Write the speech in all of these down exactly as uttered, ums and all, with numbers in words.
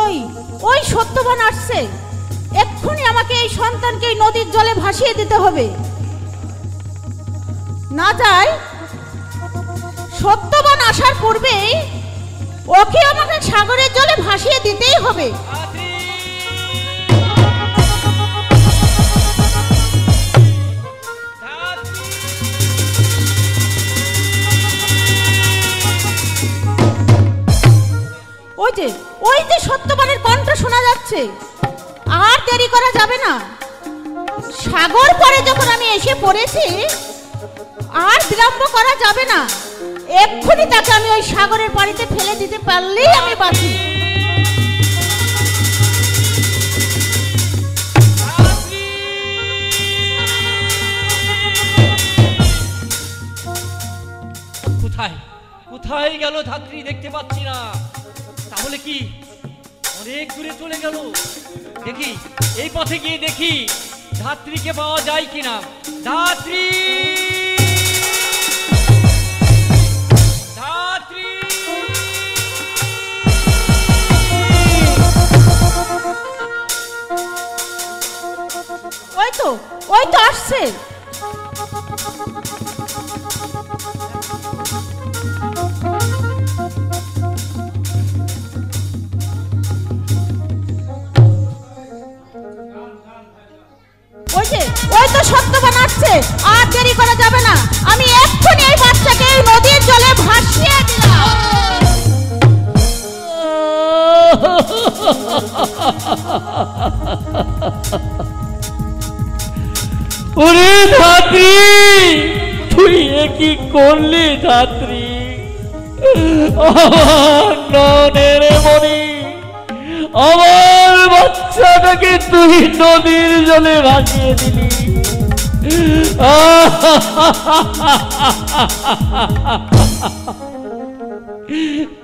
ओई ओई सत्यवान आसছে এক্ষুনি আমাকে এই সন্তানকে নদীর জলে ভাসিয়ে দিতে হবে। না যায় সত্যবান আসার পূর্বেই ওকে আমাকে সাগরের জলে ভাসিয়ে দিতেই হবে। ওই যে ওই যে সত্যবানের কণ্ঠ শোনা যাচ্ছে, আর দেরি করা যাবে না। সাগর পরে যখন আমি এসে পড়েছি আর বিলম্ব করা যাবে না। এক্ষুনি তাকে আমি ওই সাগরের পানিতে ফেলে দিতে পারলেই আমি বাঁচি। কোথায় কোথায় গেল ধাত্রী? দেখতে পাচ্ছি না। তাহলে কি অনেক দূরে চলে গেল? দেখি এই পথে গিয়ে দেখি ধাত্রীকে পাওয়া যায় কিনা। ধাত্রী ওই তো ওই তো আসছে। ওই তো সত্যবান আসছে, আর দেরি করা যাবে না। আমি এক্ষুনি এই বাচ্চাকে নদীর জলে ভাসিয়ে দিলাম। ওরে ধাত্রী, তুই কি করলি? ধাত্রী আমার বাচ্চাটাকে তুই নদীর জলে ভাসিয়ে দিলি।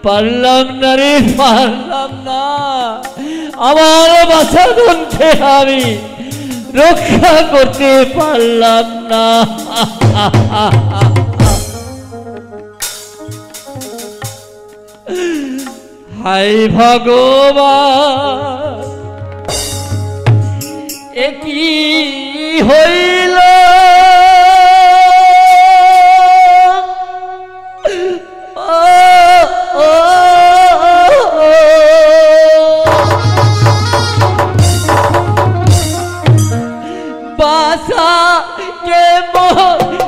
পারলাম না রে, পারলাম না। আমার বাচ্চা ধনকে আমি রক্ষা করতে পারলাম না। হায় ভগবান, এ কি হইল? বাসা কে ভাষায়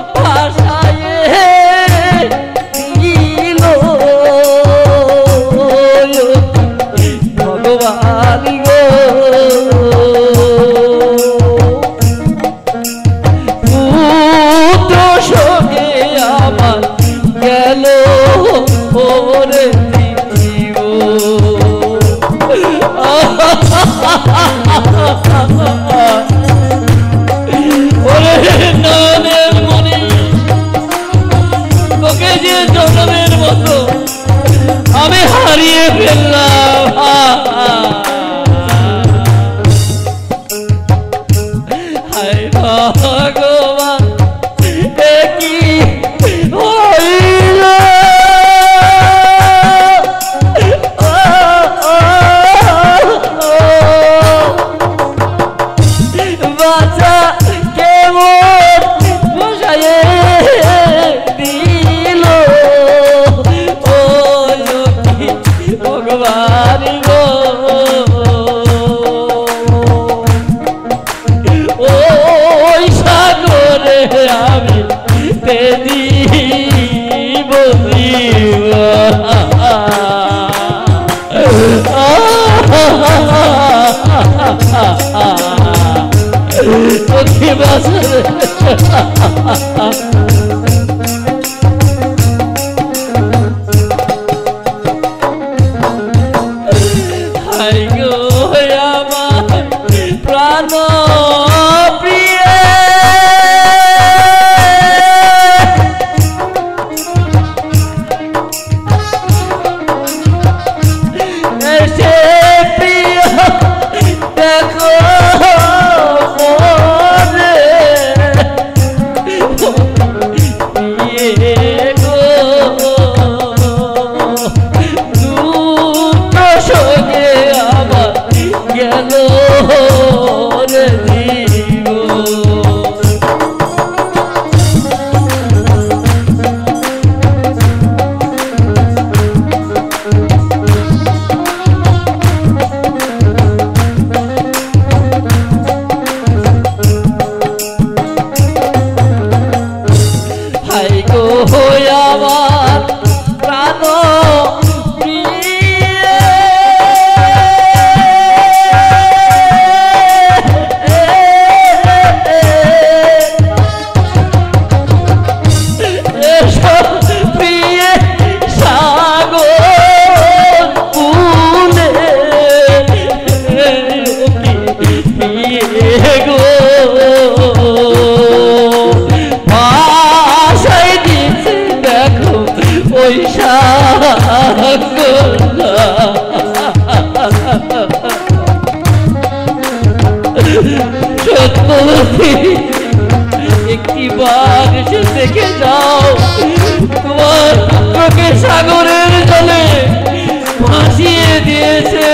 সাগরের জলে ভাসিয়ে দিয়েছে।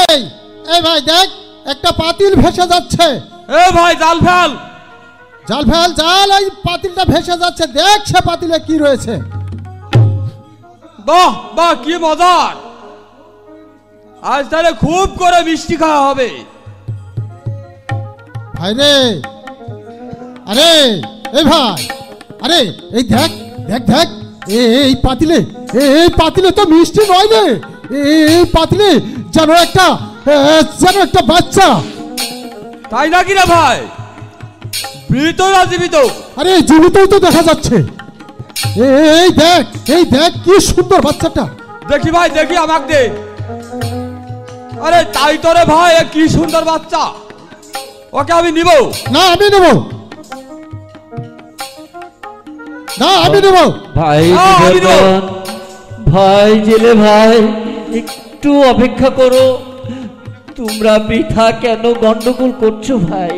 এই এই ভাই দেখ একটা পাতিল ভেসে যাচ্ছে। এ ভাই জাল ফেল জাল ফেল জাল, এই পাতিলটা ভেসে যাচ্ছে, দেখ সে পাতিলে কি রয়েছে। বাহ বাহ কি মজা, আজ তাহলে খুব করে মিষ্টি খাওয়া হবে। ভাই রে আরে এই ভাই আরে এই দেখ দেখ দেখ এই পাতিলে এই পাতিলে তো মিষ্টি নয় রে, এই পাতিলে যেন একটা যেন একটা বাচ্চা। তাই নাকি রে ভাই, মৃত না জীবিত? আরে জীবিত তো দেখা যাচ্ছে। এই দেখ এই দেখ কি সুন্দর বাচ্চাটা, দেখি ভাই দেখি আমাকে দে। আরে তাই তো রে ভাই কি সুন্দর বাচ্চা, ওকে আমি নিব। না আমি নেব, না আমি নেব। ভাই ভাই জেলে ভাই একটু অপেক্ষা করো, তোমরা বৃথা কেন গন্ডগোল করছো ভাই?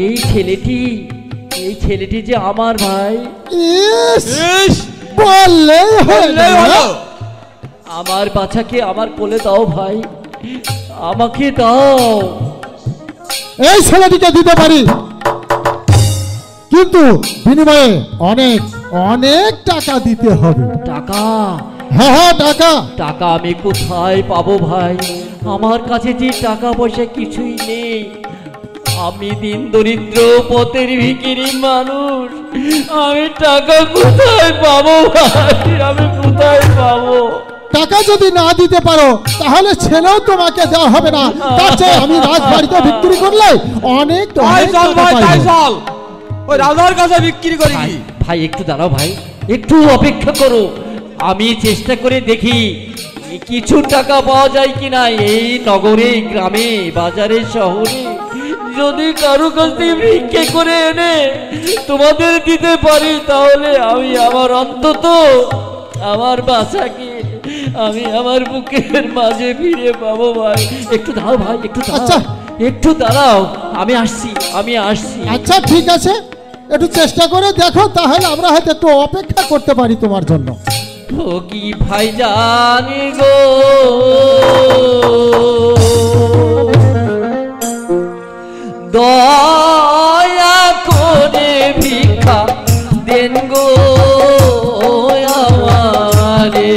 এই ছেলেটি এই ছেলেটি যে আমার ভাই, আমার বাচ্চাকে আমার কোলে দাও ভাই, আমাকে দাও। এই ছেলেটিকে দিতে পারি, কিন্তু বিনিময়ে অনেক অনেক টাকা দিতে হবে। টাকা? হ্যাঁ হ্যাঁ টাকা। টাকা আমি কোথায় পাবো ভাই? আমার কাছে যে টাকা পয়সা কিছুই নেই, আমি দিন দরিদ্র পথের ভিখিরি মানুষ, আমি টাকা কোথায় পাবো ভাই? আমি কোথায় পাবো টাকা? যদি না দিতে পারো তাহলে ছেলেও তোমাকে দেওয়া হবে না, তাই আমি রাজবাড়িতে বিক্রি করলে অনেক টাকা। ওই রাজার কাছে বিক্রি করি ভাই। একটু দাঁড়াও ভাই, একটু অপেক্ষা করো, আমি চেষ্টা করে দেখি কিছু টাকা পাওয়া যায় কিনা। এই নগরে গ্রামে বাজারে শহরে যদি কারো কাছে ভিক্ষা করে এনে তোমাদের দিতে পারি, তাহলে আমি আমার অন্তত আমার বাসাকে আমি আমার বুকের মাঝে ফিরে পাবো ভাই। একটু দাঁড়াও ভাই, একটু দাঁড়াও একটু দাঁড়াও, আমি আসছি আমি আসছি। আচ্ছা ঠিক আছে, একটু চেষ্টা করে দেখো, তাহলে আমরা হয়তো একটু অপেক্ষা করতে পারি তোমার জন্য। কি ভাই জানি গো দয়া করে ভিক্ষা দেন গো আমারে,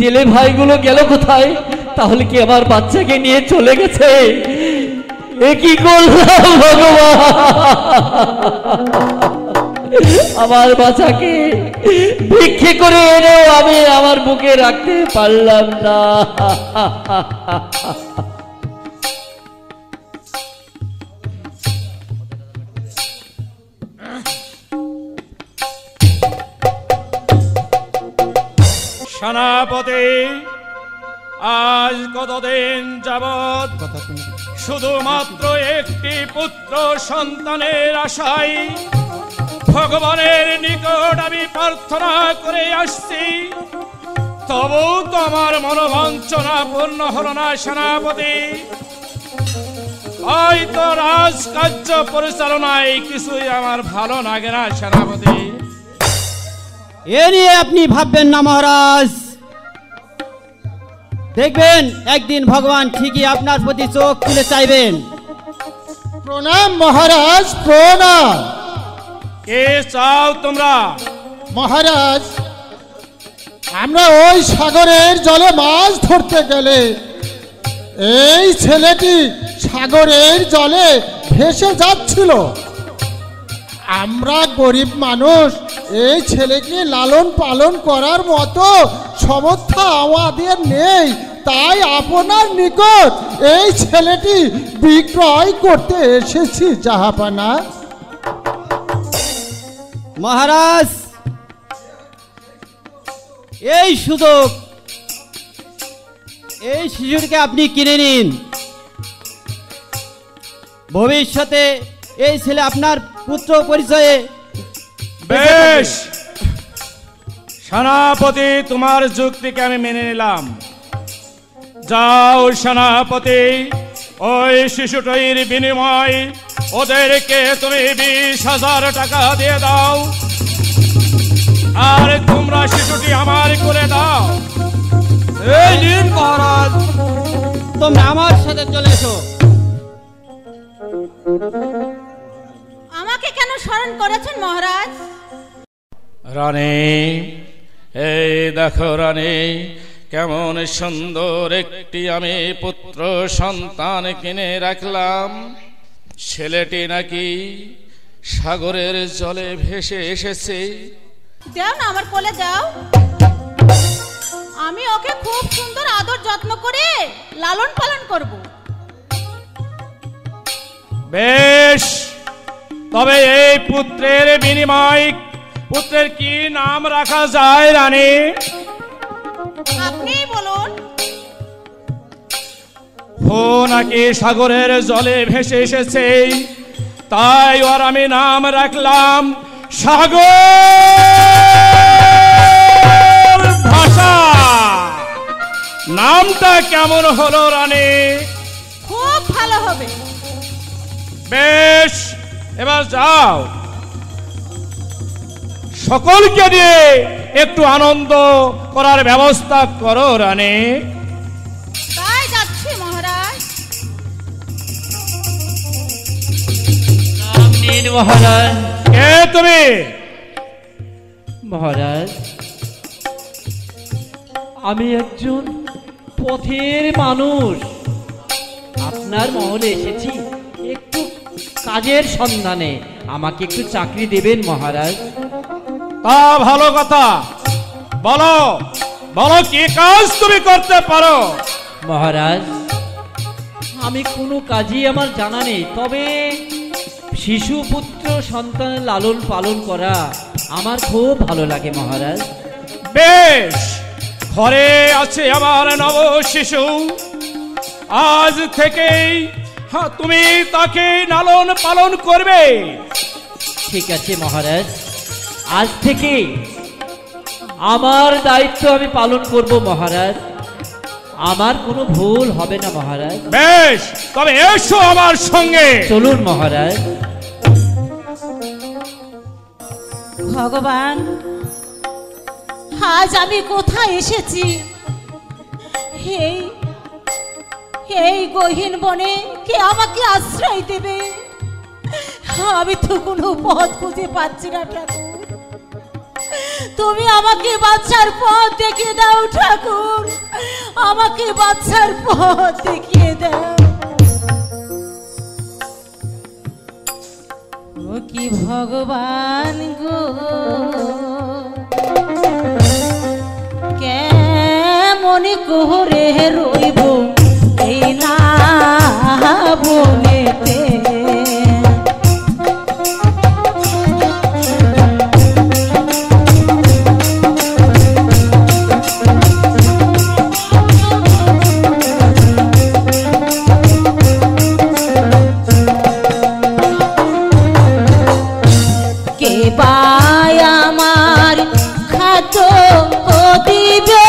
জেলে ভাইগুলো গেল কোথায়? তাহলে কি আমার বাচ্চাকে নিয়ে চলে গেছে? এ কি করলাম ভগবান, আমার বাচ্চাকে ভিক্ষে করে এনেও আমি আমার বুকে রাখতে পারলাম না। সেনাপতি, আজ কতদিন যাবৎ শুধুমাত্র একটি পুত্র সন্তানের আশায় ভগবানের নিকট আমি প্রার্থনা করে আসছি, तबु तो मनोवांछना पूर्ण हलो ना सेनापति तो राजकार्य परिचालनाय किछुई आमार भालो लागे ना सेनापति ए निये आपनि भाबबेन ना महाराज देखबेन एक दिन भगवान ठीकई आपनार प्रति चोख तुले चाइबेन। प्रणाम महाराज प्रणाम। के चाओ तोमरा? महाराज আমরা ওই সাগরের জলে মাছ ধরতে গেলে এই ছেলেটি সাগরের জলে ভেসে যাচ্ছিল। আমরা গরিব মানুষ এই ছেলেকে লালন পালন করার মতো সামর্থ্য আমাদের নেই, তাই আপনার নিকট এই ছেলেটি বিক্রয় করতে এসেছি জাহাপানা। মহারাজ এই সুযোগ এই শিশুটিকে আপনি কিনে নিন, ভবিষ্যতে এই ছেলে আপনার পুত্র পরিচয়ে। বেশ সেনাপতি, তোমার যুক্তিকে আমি মেনে নিলাম। যাও সেনাপতি, ওই শিশুটির বিনিময়ে ওদেরকে তুমি বিশ হাজার টাকা দিয়ে দাও, আর তোমরা শিশুটি আমার করে দাও। এই নিন মহারাজ। তোমরা আমার সাথে চলে এসো। আমাকে কেন স্মরণ করেছেন মহারাজ? রানী, এই দেখো রানী, কেমন সুন্দর একটি আমি পুত্র সন্তান কিনে রাখলাম। ছেলেটি নাকি সাগরের জলে ভেসে এসেছে। দাও না আমার কোলে দাও, আমি ওকে খুব সুন্দর আদর যত্ন করে লালন পালন করব। বেশ, তবে এই পুত্রের বিনিময়ে পুত্রের কি নাম রাখা যায় রানী? আপনি বলুন। ও নাকি সাগরের জলে ভেসে এসেছে, তাই ওর আমি নাম রাখলাম সাগর ভাষা। নামটা কেমন হলো রানী? খুব ভালো হবে। বেশ, এবার যাও সকলকে দিয়ে একটু আনন্দ করার ব্যবস্থা করো রানী। তাই যাচ্ছি মহারাজ। নাম নিন মহারাজ। কে তুমি? মহারাজ, আমি একজন পথের মানুষ, আপনার মহলে এসেছি একটু কাজের সন্ধানে। আমাকে একটু চাকরি দেবেন মহারাজ? তা ভালো কথা, বলো বলো কি কাজ তুমি করতে পারো? মহারাজ, আমি কোনো কাজই আমার জানা নেই, তবে শিশু পুত্র সন্তান লালন পালন করা আমার খুব ভালো লাগে মহারাজ। বেশ, ঘরে আছে আমার নব শিশু, আজ থেকেই হ্যাঁ তুমি তাকে লালন পালন করবে। ঠিক আছে মহারাজ, আজ থেকে আমার দায়িত্ব আমি পালন করব মহারাজ, আমার কোনো ভুল হবে না মহারাজ। বেশ, তবে এসো আমার সঙ্গে। চলুন মহারাজ। ভগবান, আজ আমি কোথায় এসেছি? এই এই গহীন বনে কে আমাকে আশ্রয় দেবে? আমি তো কোনো পথ খুঁজে পাচ্ছি না ঠাকুর, তুমি আমাকে বাচ্চার পথ দেখিয়ে দাও ঠাকুর, আমাকে বাচ্চার পথ দেখিয়ে দাও। ও কি ভগবান গো, কেমন করে রইব এই না বনেতে। Bye, amar khato o dibe।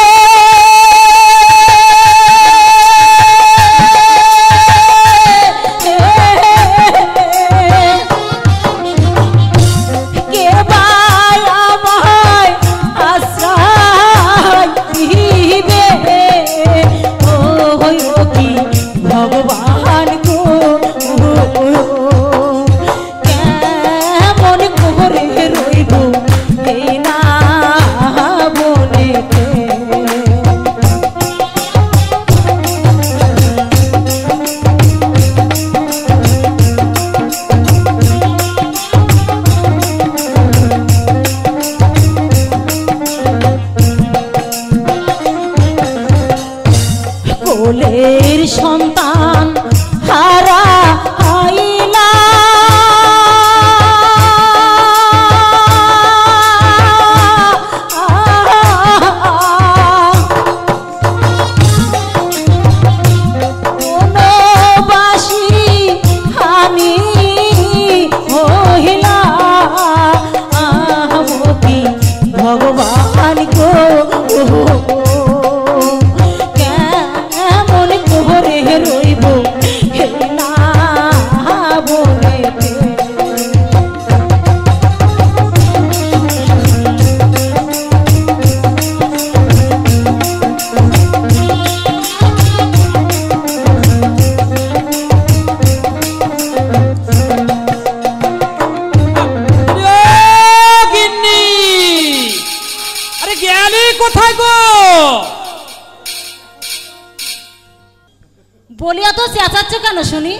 শুনি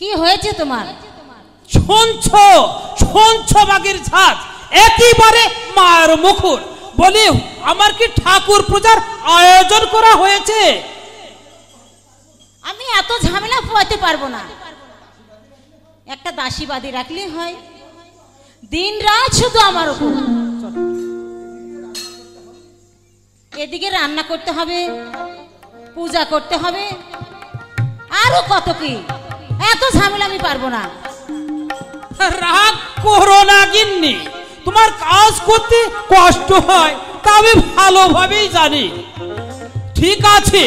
কি হয়েছে তোমার শুনছো শুনছো বাগির ছাদ একবারে মার মুখর বলি আমার কি ঠাকুর পূজার আয়োজন করা হয়েছে আমি এত ঝামেলা পোয়াতে পারবো না একটা দাসীবাদী রাখলে হয় দিন রাত শুধু আমার উপর এদিকে রান্না করতে হবে পূজা করতে হবে আরো কত কি এত ঝামেলা আমি পারবো না রাগ করো না গিন্নি তোমার কাজ করতে কষ্ট হয় তা আমি ভালোভাবেই জানি ঠিক আছে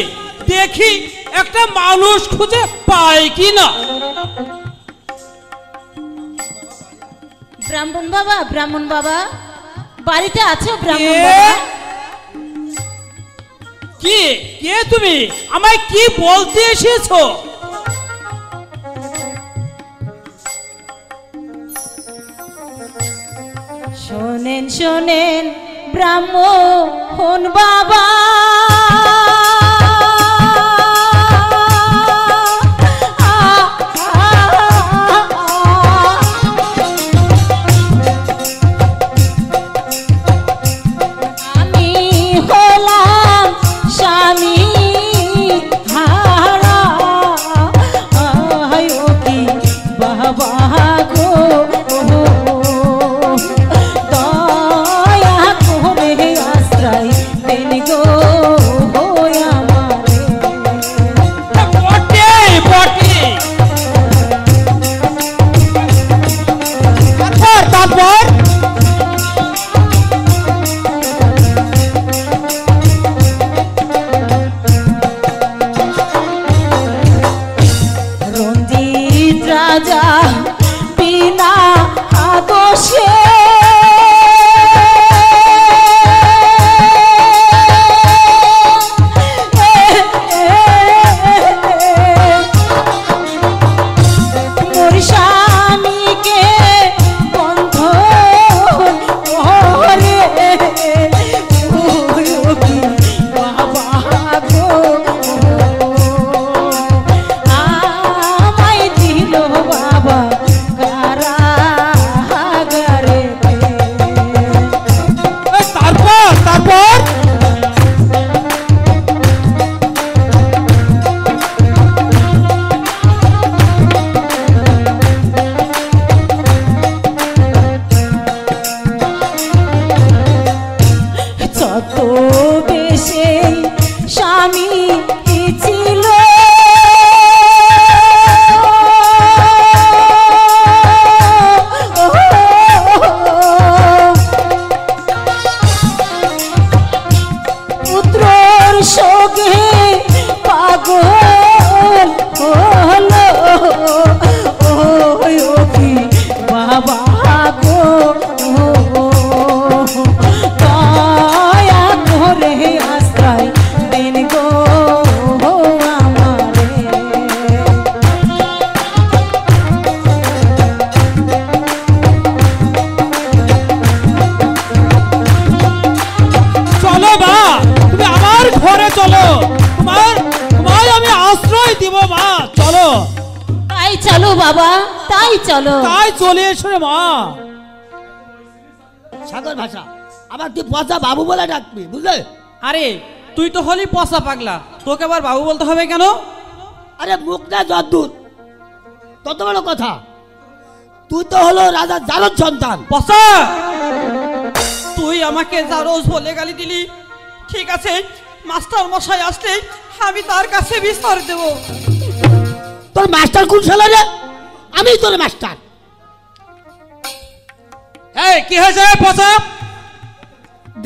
দেখি একটা মানুষ খুঁজে পাই কিনা ব্রাহ্মণ বাবা ব্রাহ্মণ বাবা বাড়িতে আছো ব্রাহ্মণ বাবা কি কে তুমি আমায় কি বলতে এসেছো শোনেন শোনেন ব্রাহ্মণ বাবা সাগর ভাষা আবার তুই পচা বাবু বলে ডাকবি বুঝলে আরে তুই তো হলি পচা পাগলা তোকে আবার বাবু বলতে হবে কেন আরে মুখ না যদ্দূর তত বড় কথা তুই তো হলো রাজা জারজ সন্তান পচা তুই আমাকে জারজ বলে গালি দিলি ঠিক আছে মাস্টার মশাই আসলে আমি তার কাছে বিস্তার দেব তোর মাস্টার কোন শালা রে আমি তোর মাস্টার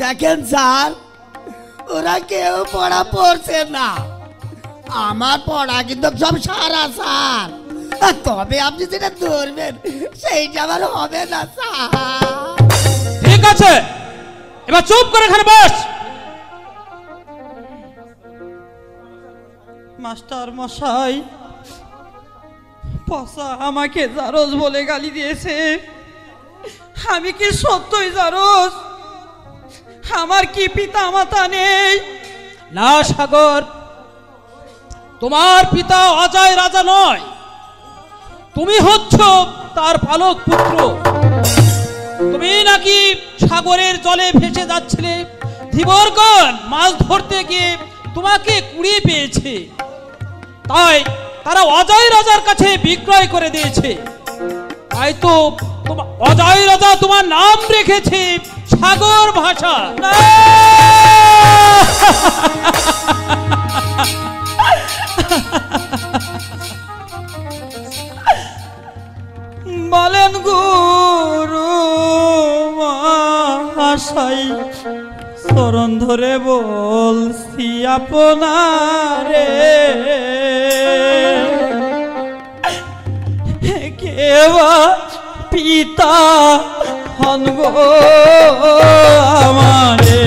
देखें सर ओरा क्यों पढ़ा पढ़से ना आमार पढ़ा किन्तु सब सारा सर तबे आपनि जेटा धरबेन सेटा आमार होबे ना सर ठीक आछे एबार चुप करे एखाने बस मास्टर मशाई पसा आमाके जारज बोले गाली दिएछे আমি কি সত্যই জারজ আমার কি পিতামাতা নেই না সাগর তোমার পিতা অজয় রাজা নয়, তুমি হচ্ছো তার পালক পুত্র। তুমি নাকি সাগরের জলে ভেসে যাচ্ছিলে, ধীবরগণ মাছ ধরতে গিয়ে তোমাকে কুড়িয়ে পেয়েছে, তাই তারা অজয় রাজার কাছে বিক্রয় করে দিয়েছে। তাই তো অজয় রাজা তোমার নাম রেখেছে সাগর ভাষা। বলেন গুরু মহাশয়, শরণ ধরে বলছি আপনারে, কেবা পিতা হন গো আমারে।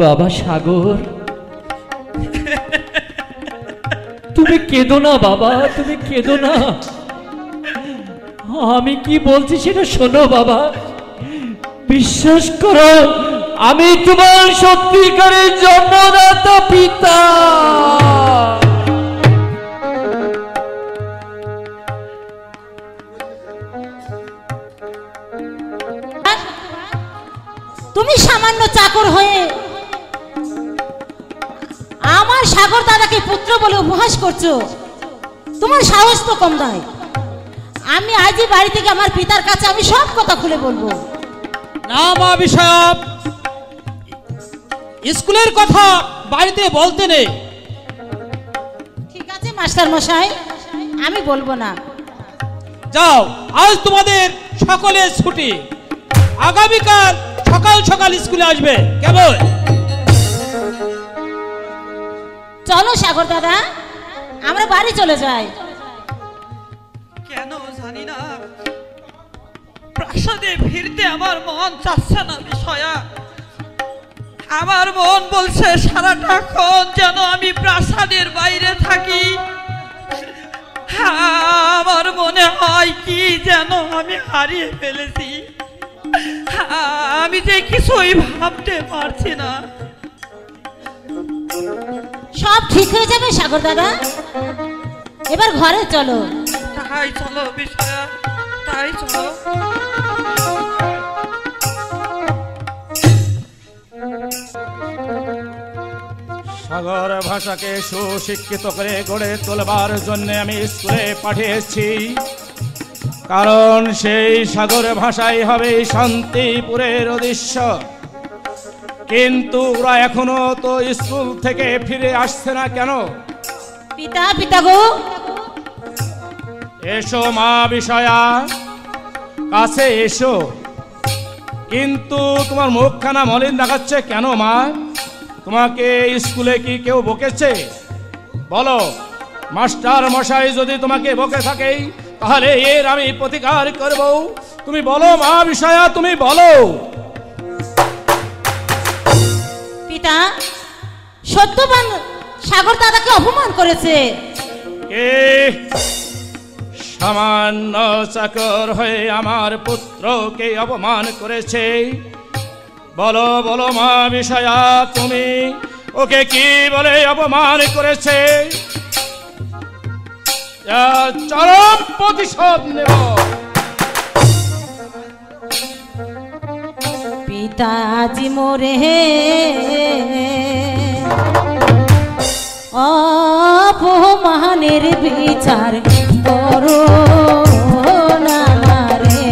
बाबा सागर तुम्हें केदो ना बाबा तुम्हें केदो ना आमी की बोलती सेटा शोनो बाबा विश्वास करो आमी तुम्हार सत्यिकारेर जन्मदाता पिता तुम्हें सामान्य चाकर हुए सागर दादा के पुत्र बोले उपहास करছো तुम्हार साहस तो कम दाए आमी आज ही बाड़ी थेके आमार पितार काछे आमी सब कथा खुले बोलबो ना मा बिशप स्कूलेर कथा बाड़ीते बोलते नेई ठीक आछे मास्टर मशाई आमी बोलबो ना जाओ आज तुम्हादेर सकलेर छुटी आगामी काल सकाल सकाल स्कूले आसबे केमन चलो सागर दादा आमरा बाड़ी चले जाए केनो जानि ना प्रासादे फिरते आमार मन चाচ্ছে না বিষয়া आमार मन বলছে সারাটা ক্ষণ যেন আমি প্রাসাদের বাইরে থাকি আমার মনে হয় কি যেন আমি হারিয়ে ফেলেছি আমি যে কিছুই ভাবতে পারছি না सब ठीक हो जाए सागर दादा एबार घरे चलो ताई चलो बिशया ताई चलो सागर भाषा के सुशिक्षित करे गड़े तोलबार जन्य आमी स्कूले पाठिएछि कारण सेई सागर भाषाई हबे शांतिपुरेर उद्देश्य किन्तु उरा एखोनो तो स्कूल थेके फिरे आसछे ना केनो पिता पिता गो एसो मा बिषया कासे एसो किन्तु तुम्हार मुखखाना मलिन देखाच्छे केनो मा तुम्हाके स्कूले की केउ बकेछे बोलो मास्टर मशाई जदि तुम्हाके बके थाके ताहले एर आमी प्रतिकार करबो तुमी बोलो मा बिषया तुमी बोलो सत्यवान सागर दादा के अपमान करेছে কে সামান্য চাকর হয়ে আমার পুত্রকে অপমান করেছে বলো বলো মা বিষয়া তুমি ওকে কি বলে অপমান করেছে চরম প্রতিশোধ নেব पिता जी मोरे अपमानेर विचार करो ना रे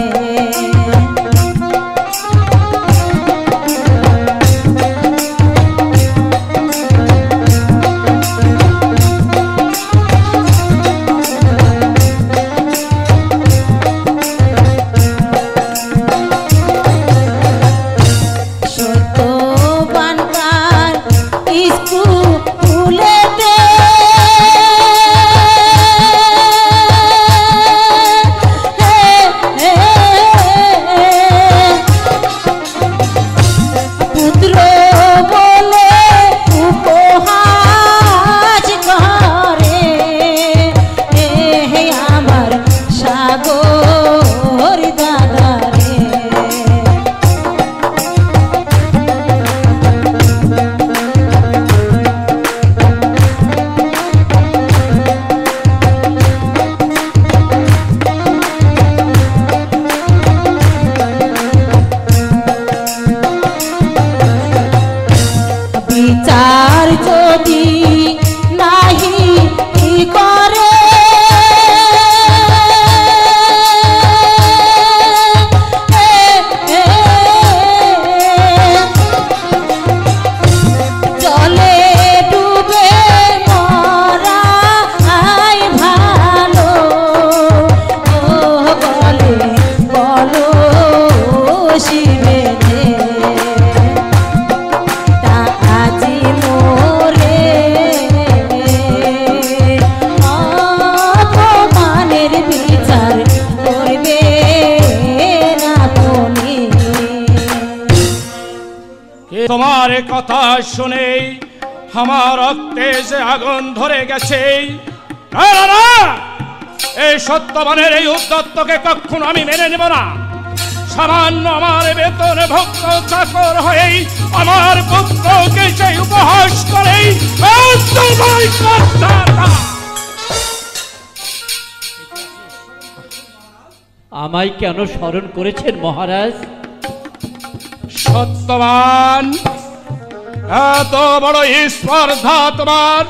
तुम्हारे कथा शुने हमार रक्ते से आगुन धरे गेछे ना ना ना ए सत्यवानेर एई उद्दत्तके कखनो आमी मेने नेब ना सामान्य आमार बेतने भक्त चाकर हये आमार पुत्रके सेई उपहास करे ओ तुम्हारी कथा आमाई केन स्मरण करेछेन महाराज सत्यवान एत बड़ स्पर्धा तोमार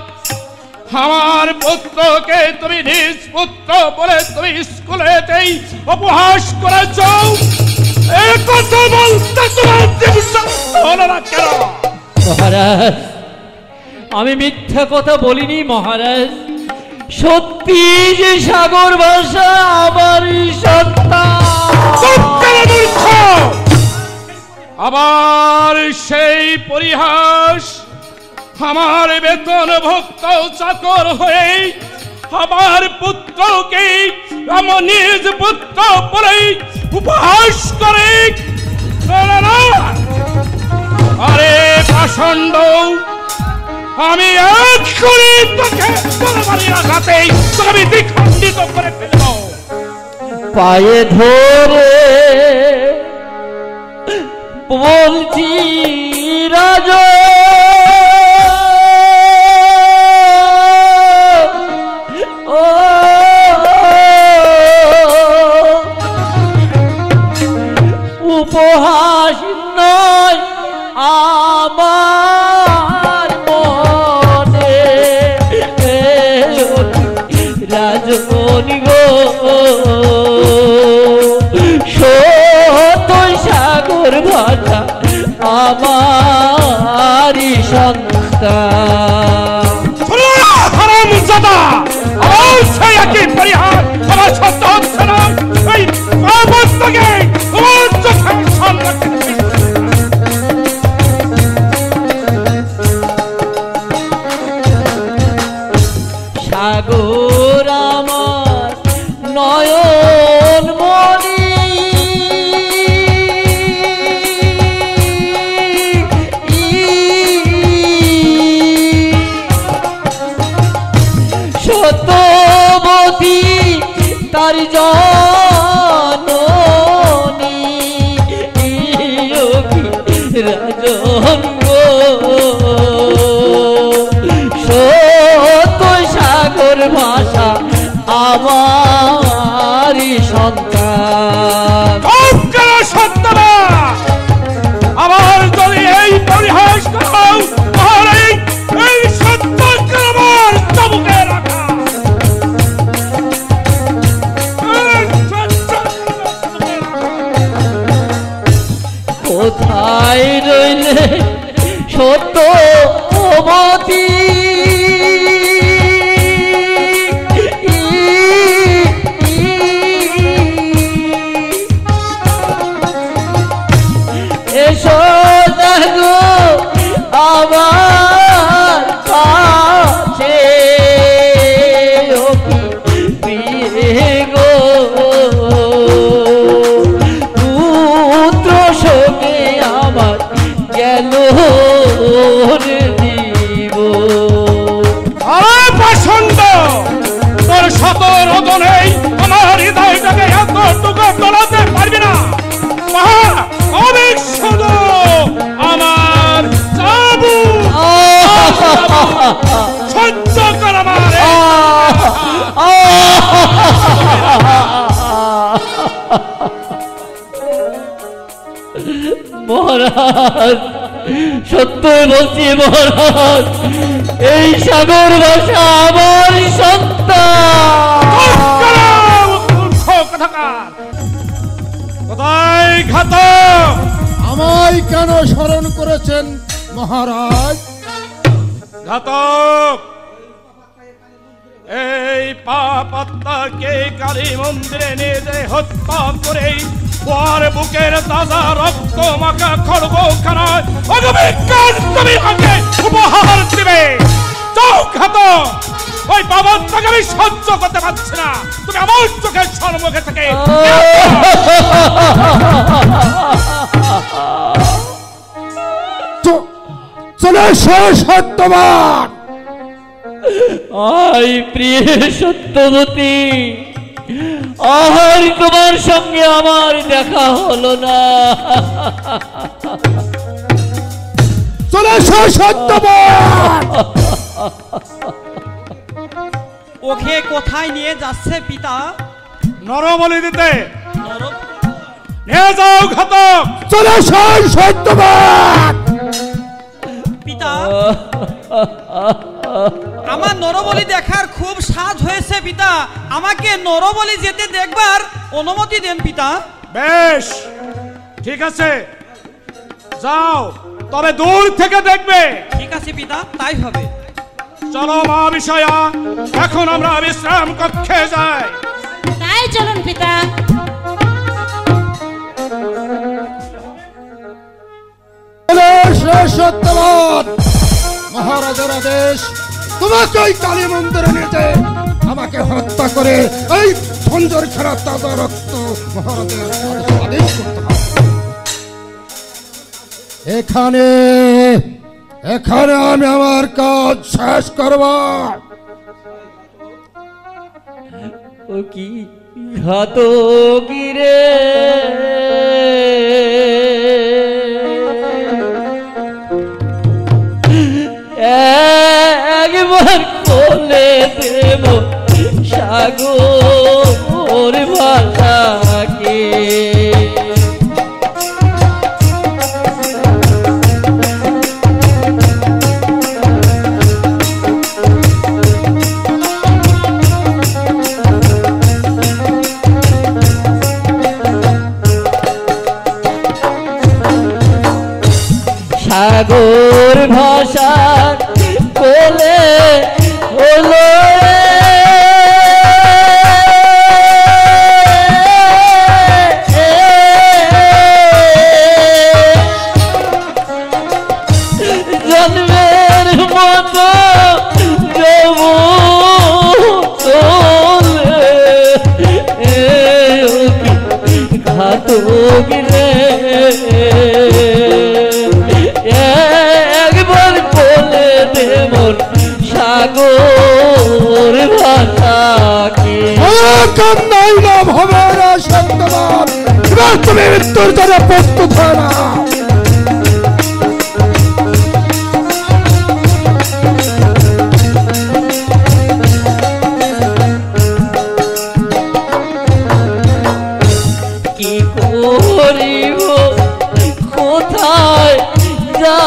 हमार पुत्र के तुम निज पुत्र बोले तुम स्कूलेतेई उपहास करेछो ए कथा बोलते तुम्हार दिवसत हलो ना केन महाराज आमी मिथ्या कथा बोलिनी महाराज सत्यि जे सागर भाषा आमारी सत्ता मूर्ख आबार सेई परिहास हमार वेतन भक्त चाकर हये हमार पुत्र के हम निज पुत्र बोले उपहास करे अरे प्रचंड हमें एक खुली तके बलवारी रखाते सभी दिखंडित करे फेलो पाए धोरे बोलती राजा ओ उपहास नय आमार मने राजकोनी आमारी सत्ता सुना हराम ज़दा और से यकीन परिहार हमारे सत्ता से ना भाई आवाज़ तगे और जो फैशन सागर आमार नयन मणि भाषा आवारी सन्तान कौकला सत्ता आवार যদি এই পরিহাস করো তাহলে এই সত্যকে আমার তবুকে রাখা কোথায় রইলে সত্য অবতী महाराज सत्य बोलছি महाराज এই সাগর ভাষা আমার সত্তা কোথায় ঘাত আমায় কেন স্মরণ করেছেন মহারাজ ঘাতক এই পাপ আত্মাকে কালী মন্দিরে নিয়ে যায় হত্যা করে ওর বুকের তাজা রক্ত মাখা খড়গ খানা অগবে কাজ তুমি আগে উপহার দিবে যাও ঘাতক ওই বাবা তাকে আমি সহ্য করতে পারছি না তুমি আমার চোখের সম্মুখে থেকে सत्यवान आई प्रिय सत्यवती आहार तुम्हार संगे आमार देखा हलो ना चले सत्यवान ओके कोथाय निये जाच्छे पिता नरबलि दिते नरब নিয়ে যাও খতম চলে সর সত্যবান পিতা আমার নরবলি দেখার খুব সাজ হয়েছে পিতা আমাকে নরবলি যেতে দেখবার অনুমতি দেন পিতা বেশ ঠিক আছে যাও তবে দূর থেকে দেখবে ঠিক আছে পিতা তাই হবে चलो माँ विषया এখন আমরা বিশ্রাম কক্ষে যাই তাই চলুন পিতা চলো সত্যবান মহারাজার আদেশ তোমাকে ওই কালী মন্দিরে নিয়ে যে আমাকে হত্যা করে এই খঞ্জর ছাড়া তাজা রক্ত মহারাজার আদেশ করতে হবে এখানে এখানে আমি আমার কাজ শেষ করব ও কি ঘাতকি রে একবার কোলে দেব সাগর ভাষাকে সাগর ভাষা বলে হলো জন্মের মতো ঘাতকিরে সাগর ভাষা কি কান্নাই লাভ হবে না সত্যবান এবার তুমি মৃত্যুর জন্য প্রস্তুত হও না কি করিব কোথায় যা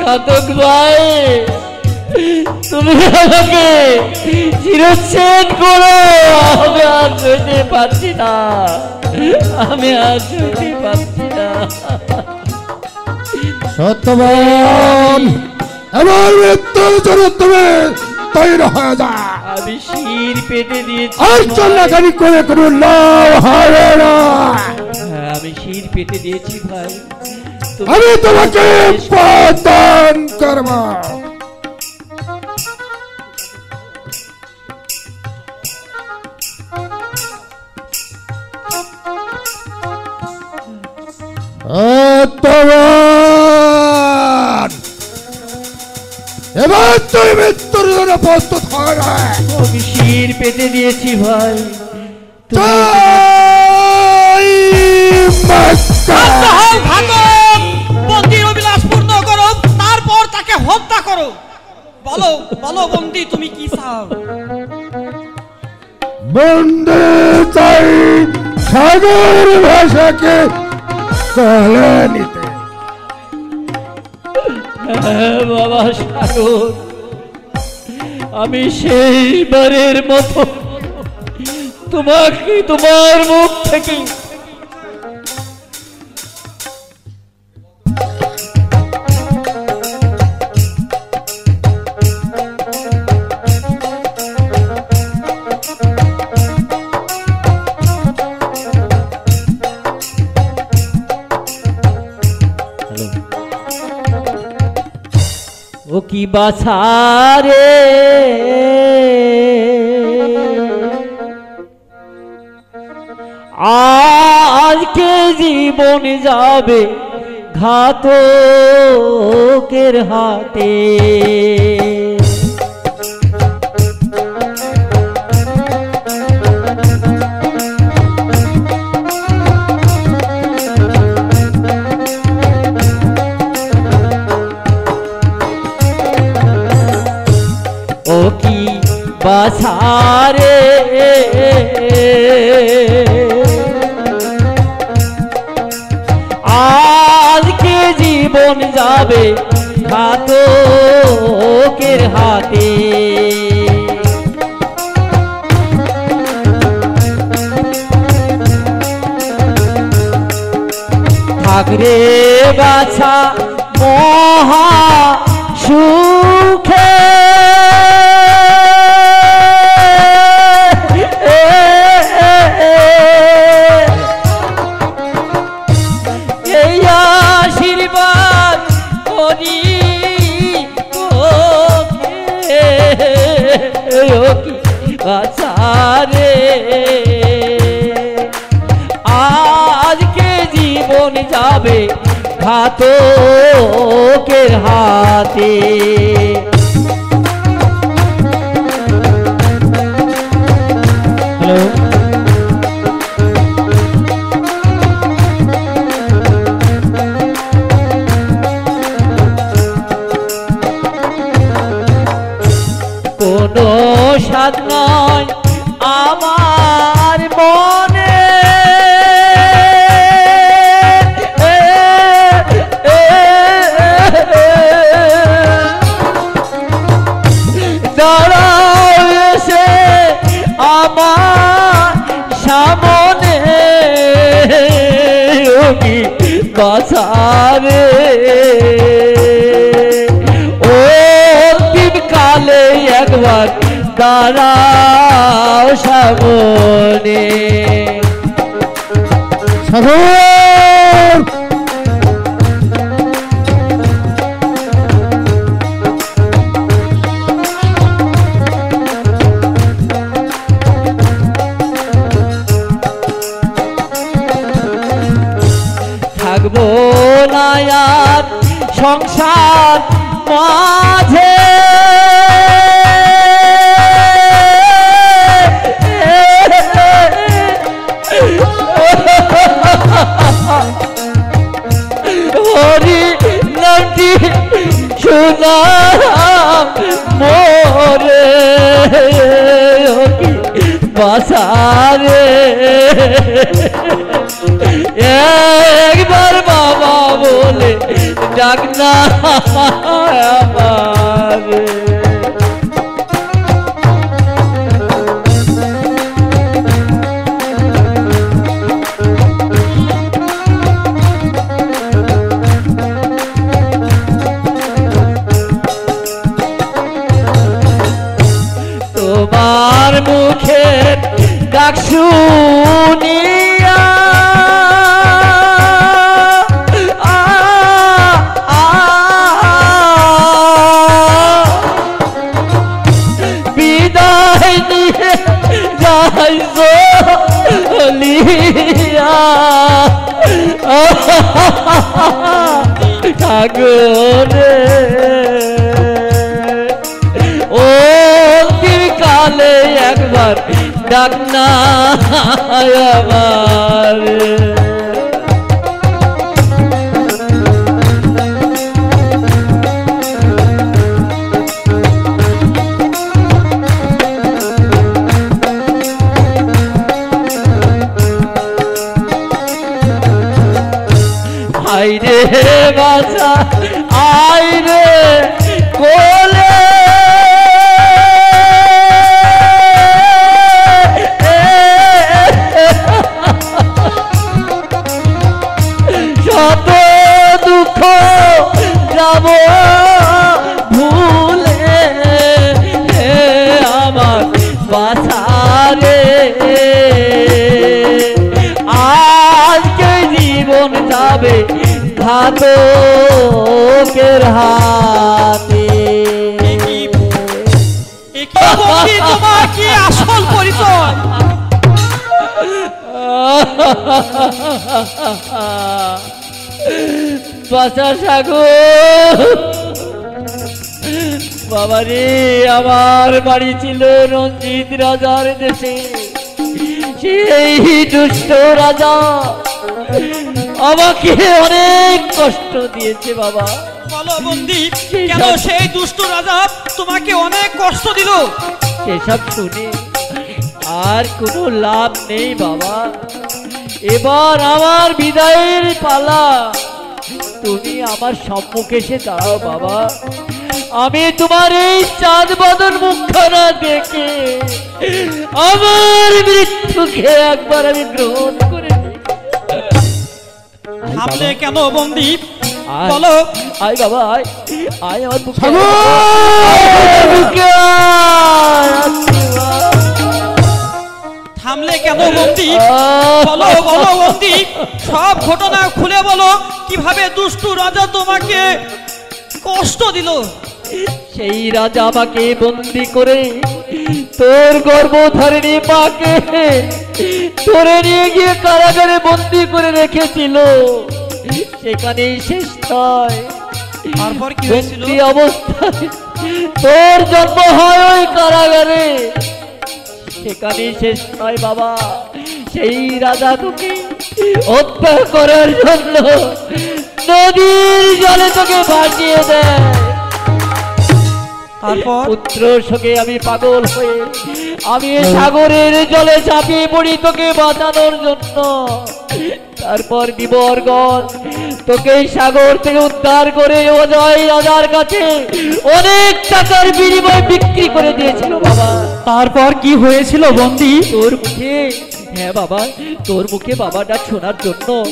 घातक भाई तुम्हें আমাকে চিরচ্ছেদ করো আমি আর যেতে পারছি না আমি আর যেতে পারছি না সত্যবান আমার মৃত্যু যেন তুমি তৈরি হয়ে যাও अभी शीर पेटे दिए और चलना कभी कोई करो लाओ हारेरा अभी शीर पेटे दिए ची भाई अभी तुम्हारे पातन कर्मा शीर पेटे दिए भाई विलासपूर्ण करो हत्या करो बोलो बोलो बंदी तुम्हें की चाओ बंदी सागर भाषा के सहलानी थे। बाबा सागर अभी शेष बारेर मतो तुम्हारी तुम्हार मुख थेके की बासारे आज के जीवन जाबे घातों के हाथे सारे आज के जीवन जाबे घातों के हाथे ठाकरे बाछा मोहा सुखे घातों के हाथे हेलो कोनो साधना बासारे ओ दिन काले एक बार दाराओ सामने सागर संसार माझे हरि नदी सुना मोरे बासारे एक बार बाबा बोले जागना তোমার মুখে ডাক শুনিয়া ठाकुरे ओ दिन काले एक बार डाकना हे बासा आई रे कोले शत दुख যাব भूले আমার বাছা রে আজকে জীবন যাবে हाथों के हाथे बासा सागर बाबा रे आमार बाड़ी छिलो रंजित राजार देशे सेई दुष्ट राजा पाला तुमी आमार सम्मुखे एसे दाड़ाओ बाबा आमी तुम्हार एई चाँद बदन मुखखाना देखे आमार मृत्युके एकबार आमी ग्रहण करे आपने क्या नो बंदी बोलो आई बाबा आई आई और बुकिया थामले क्या नो बंदी बोलो बोलो बंदी सब घटना खुले बोलो कि भावे दुष्ट राजा तुम्हाके कष्ट दिलो सेई राजा माके बंदी करे तोर गर्भधारिणी माके तोरे निये गिये कारागारे बंदी करे रेखेछिलो सेखानेई शेष नय तारपर कि हयेछिलो बंदी अवस्थाय तोर जन्म हय ओई कारागारे सेखानेई शेष नय बाबा सेई राजा तोके हत्या करार जन्य नदीर जले तोके भासिये देय तारपर पुत्र शोके आमी पागल हये सागरेर जले चापिए पड़ी तोके बाँचानोर जन्नो तारपर बिबरगण तोके सागर थेके उद्धार करे अजय राजार काछे अनेक टाकार बिनिमये बिक्री करे दिएछिलो बाबा तारपर कि हयेछिलो बंदी तोर मुखे हाँ बाबा तोर मुखे बाबा डाक शोनार जन्नो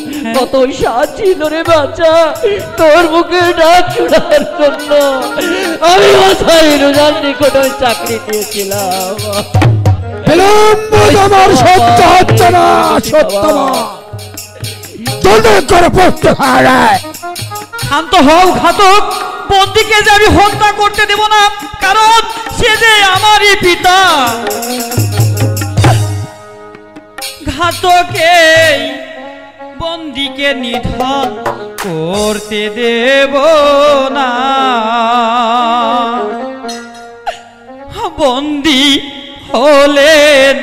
कत साध छिलो रे बाचा तोर मुखे डाक शोनार जन्नो आमी अजय राजार निकटे चाकरी दिएछिलाम घातके बंदी के निधन करते देব না बंदी होलेन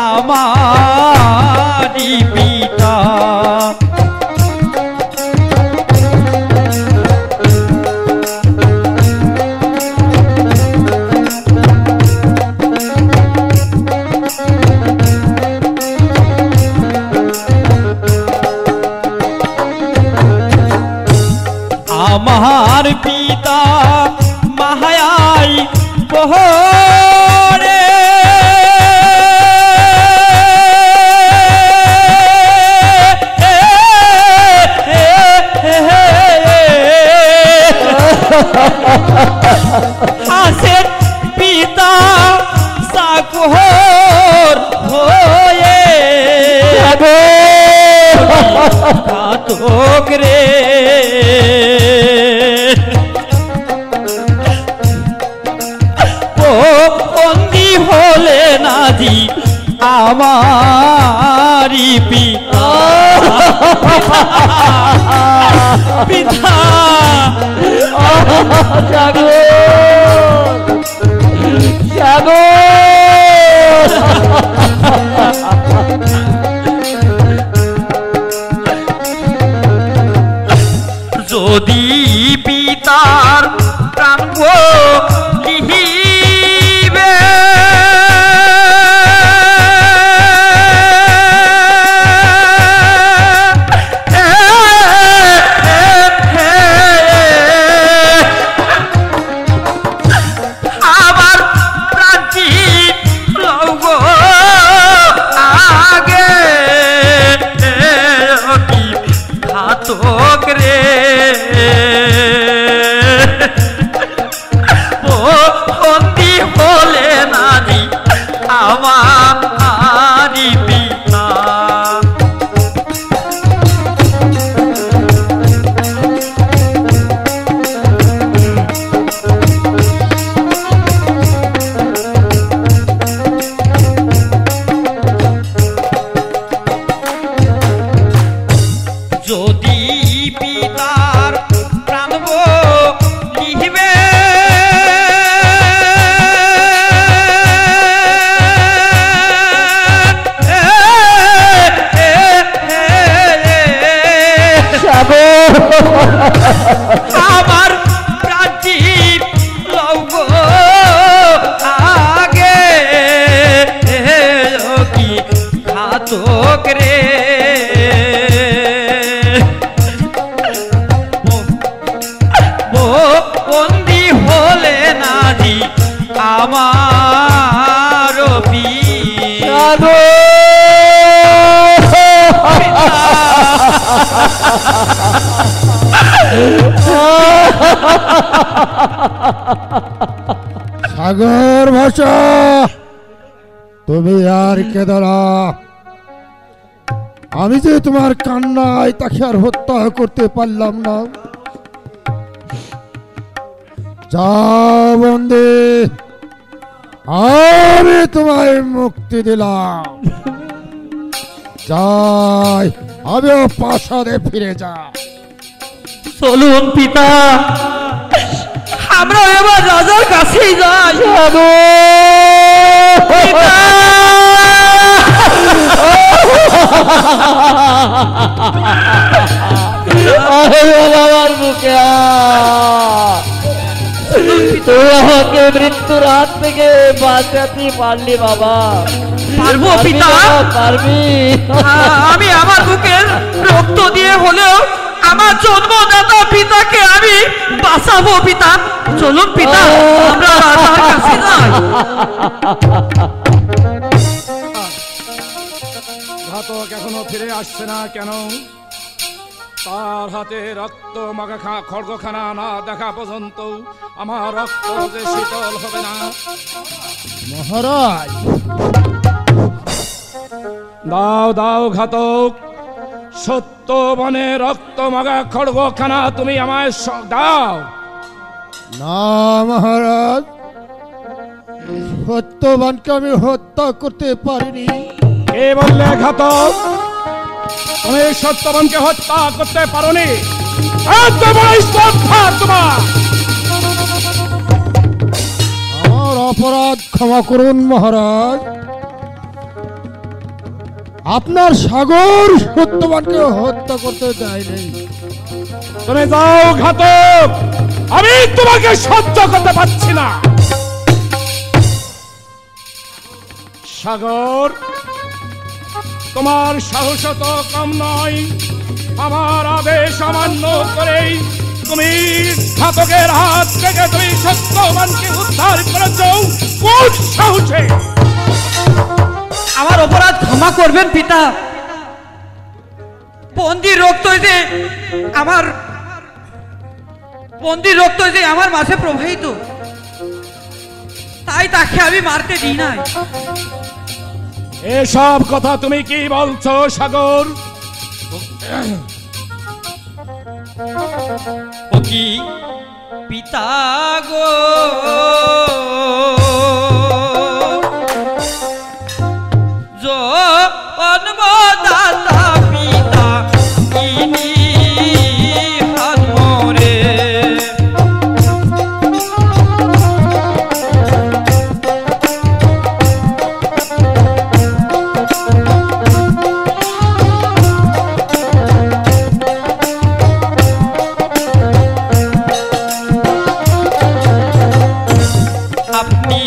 आमारी पिता आमार पिता महायाई बहो हासेर पिता साकोहर होए घातक रे ओ बंदी होले ना जी आमारी पिता पिता Shagor Shagor Jodi pitar pranbo lihibe eh eh हवा हारी बीता जो दी पीतार प्राण वो लिहवे आमार प्राचीन लोगो आगे लोगी खातो करे वो बंदी होले ना जी आमारो भी सागर भाषा तुम्हें यार के दादा आमी जे तुम्हार कान्ना ताखियार हत्या करते पारलाम ना जा बंदे आमी तुम्हारे मुक्ति दिलाम जाए आमी पाशारे फिरे जा चलुन पिता আমরা এবার রাজার কাছে যাই যাবো পিতা আরে বাবার মুখে তুই আমাকে মৃত্যু রাত থেকে বাঁচাতে পারলি বাবা পারবো পিতা পারবি আমি আমার বুকের রক্ত দিয়ে হলেও আমার জন্মদাতা পিতাকে আমি বাঁচাবো পিতা চলুন পিতা আমরা রাজার কাছে যাই ঘাতক এখনো ফিরে আসছে না কেন তার হাতে রক্ত মাখা খড়গখানা না দেখা পর্যন্ত আমার রক্ত যে শীতল হবে না মহারাজ দাও দাও ঘাতক সত্য বনে রক্ত মাখা খড়গখানা তুমি আমায় দাও না মহারাজ সত্যবানকে আমি হত্যা করতে পারিনি কে বললে ঘাতক তুমি সত্যবানকে হত্যা করতে পারোনি আমার অপরাধ ক্ষমা করুন মহারাজ আপনার সাগর সত্যবানকে হত্যা করতে চাইনি তুমি যাও ঘাতক আমি তোমাকে সহ্য করতে পারছি না সাগর তোমার সাহস তো কম নয় আমার আদেশ অমান্য করেই তুমি ঘাতকের হাত থেকে তুমি সত্যবানকে উদ্ধার করেছো কোন সাহসে আমার অপরাধ ক্ষমা করবেন পিতা বন্দি রক্ত যে আমার बंदी रक्त तो जे प्रवाहित ताई ताके मारते दी ना सब कथा तुम कि बोलছো সাগর ओ की पिता गो जो जन्मदाता पिता इनी अपनी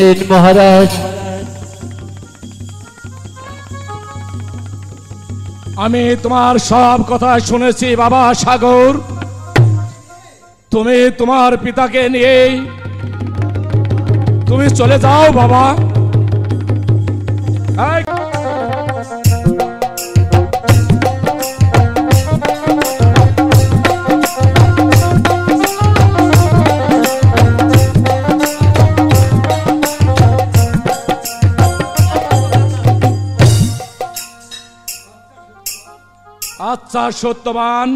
हुसैन महाराज। आमी तुम्हार सब कथा शुनेছি बाबा सागर, तुम्हें तुम्हार पिता के लिए तुम्हें चले जाओ बाबा। अच्छा सत्यवान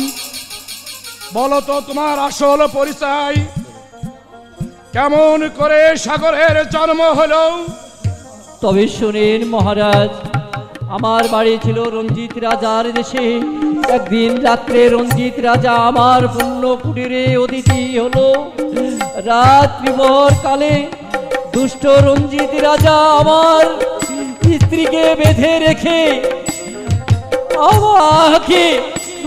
बोलो तो तुम्हार आसल परिचय केमन करे सागरेर जन्म हलो? तबे शुनेन महाराज, आमार बाड़ी छिलो रंजित राजार देशे। एक दिन रात्रे रंजित राजा आमार पुण्य कुटीरे अतिथि हलो। रात्रिभर काले दुष्ट रंजित राजा आमार स्त्रीके बेधे रेखे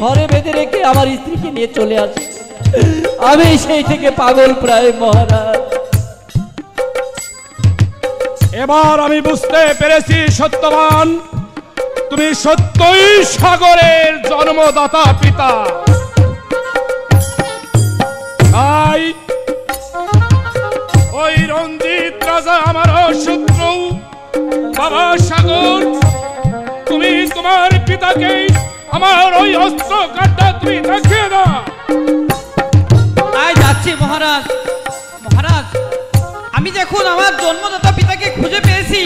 घरे बेधे रेखे आमार स्त्रीके निये चले आसे। आमी सेई थेके पागल प्राय महाराज। एबार आमी बुझते पेरेছি सत्यवान, तुमी सत्यई सागरेर जन्मदाता पिता। आई ओई रंजित राजा आमार शत्रु बाबा सागर, तुमी तुम्हार पिताके आमार ओई अस्त्र काटा तुमी रखिये ना। आई जाচ্ছি महाराज। महाराज आमी देखुन आमार जन्मदाता खुजे पेয়েছি,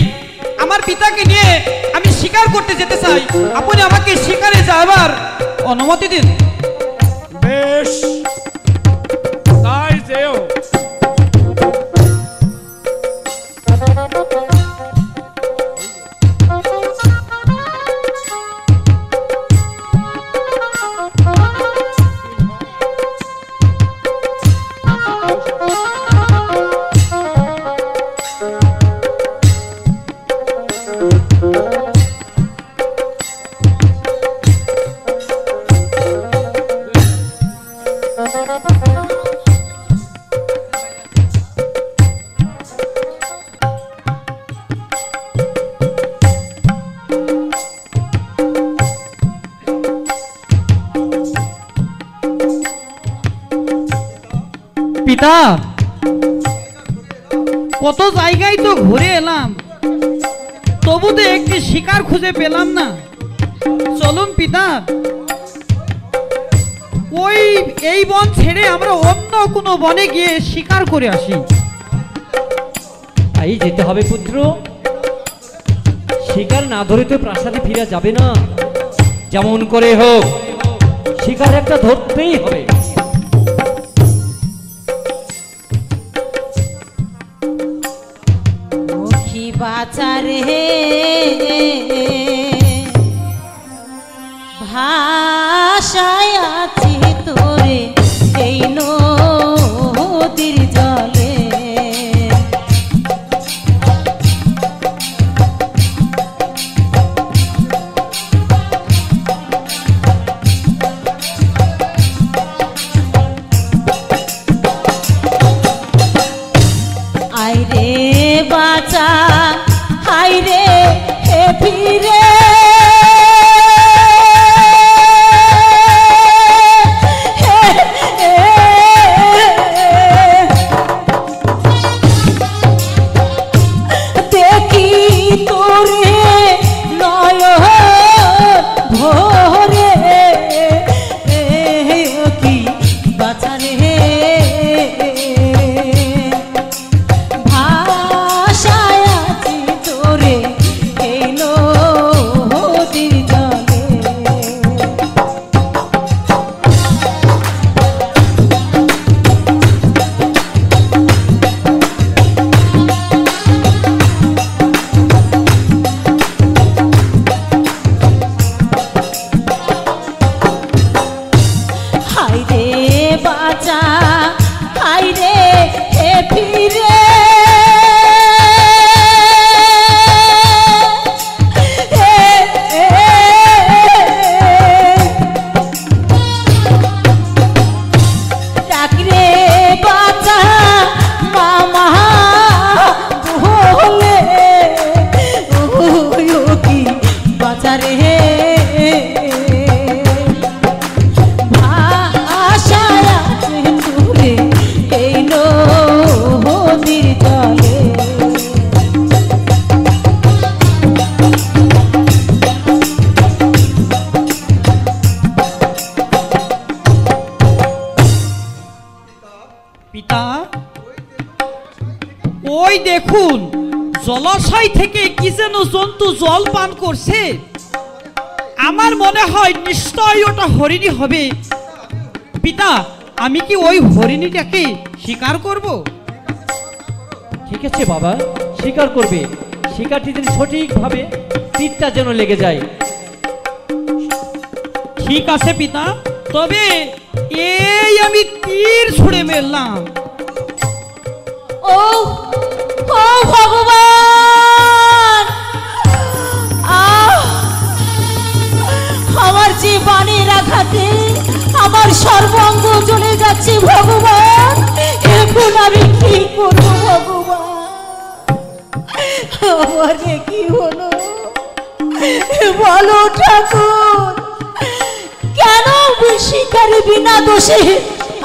আমার পিতাকে নিয়ে আমি শিকার করতে যেতে চাই। আপনি আমাকে শিকারে যাওয়ার অনুমতি দিন। বেশ তাই যেও। पिता कत जगह तो घुरे एलाम, तबु तो एक शिकार खुजे पेलाम ना। चलुन पिता ওই এই বন ছেড়ে আমরা অন্য কোনো বনে গিয়ে শিকার করে আসি। তাই যেতে হবে পুত্র, শিকার না ধরে তো প্রাসাদে ফিরা যাবে না। যেমন করে হোক শিকার একটা ধরতেই হবে। মুখী বাঁচার হে ভাষায় আছি তোরে এই নদীর জলে। আয় রে বাঁচা, হায় রে হে ফিরে पिता ओई देखुन जलाशय थेके कि जेन जंतु जल पान करछे आमार मने हय निश्चय ओटा हरिणी हबे पिता आमी कि ओई हरिणीटाके शिकार करब ठीक है बाबा शिकार करबे शिकारटी जेन सठीक भावे तीरटा जेन लेगे जाए ठीक आछे पिता तबे এই আমি তীর ছুঁড়ে মেললাম ও ও ভগবান আহ আমার জীবনের আঘাতে আমার সর্বাঙ্গ জ্বলে যাচ্ছে ভগবান এখন আমি কি করব ভগবান আমার কি হলো বলো ঠাকুর शिकारी बिना दोषे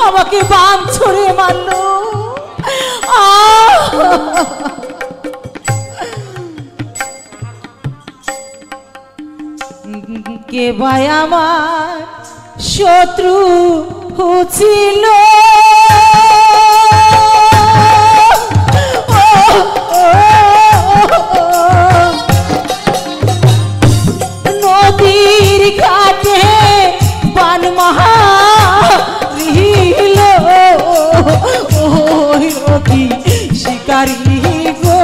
আমাকে বাম ছড়ে মারলো কে ভাই আমার শত্রু ছিল নদীর ঘাটে शिकारी गो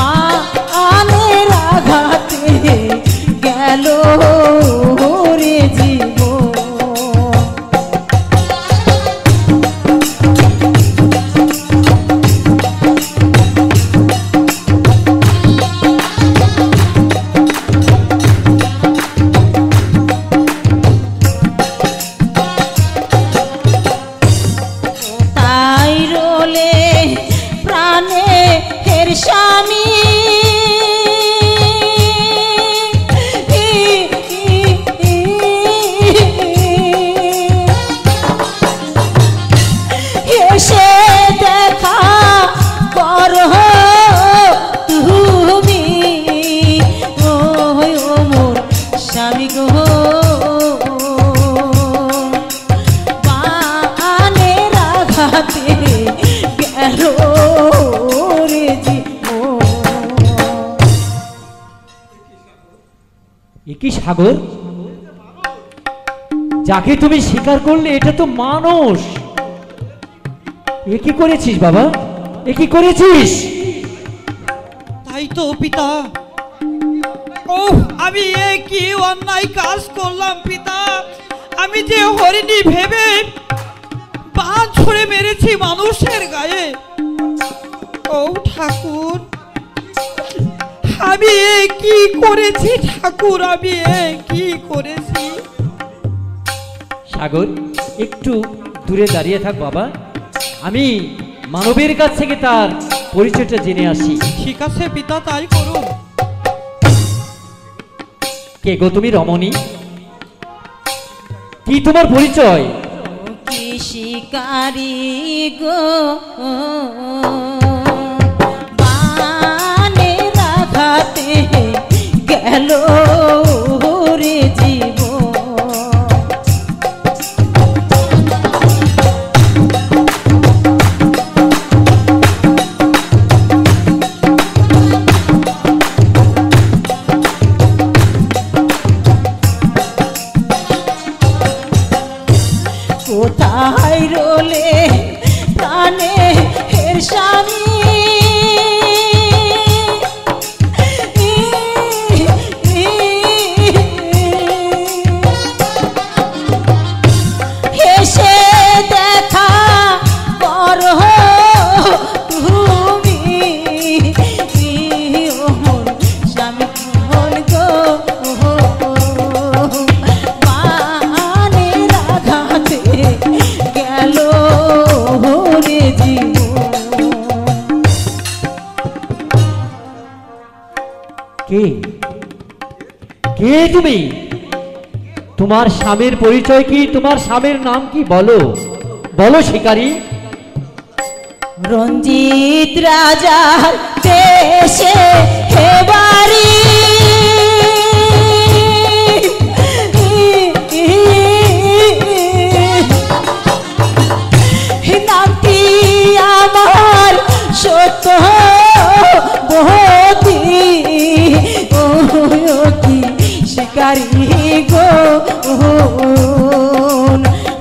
आघाते गेलो रे जीवो जाके तुम्हें शिकार कर ले तो मानुष एकी करेछिस बाबा एकी करेछिस ताई तो पिता ओह आमी एकी अन्याय काज करलाम पिता आमी जे हरिणी भेबे बाण छुड़े मेरेछि मानुषेर गाये ओह ठाकुर ठाकुर सागर एकटू दूरे दाड़िये थाक बाबा मानवेर काछ थेके तार परिचयटा जेने आसि ठीक आछे पिता ताई करो के गो तुमी रमणी कि तोमार परिचय कि शिकारी गो गেলো রে জীবন কোথায় রলে প্রাণে হের স্বামী तुम्हार शामेर परिचय की तुम्हार शामेर नाम की बोलो बोलो शिकारी रंजीत राजा देशे हे बारी तारी गो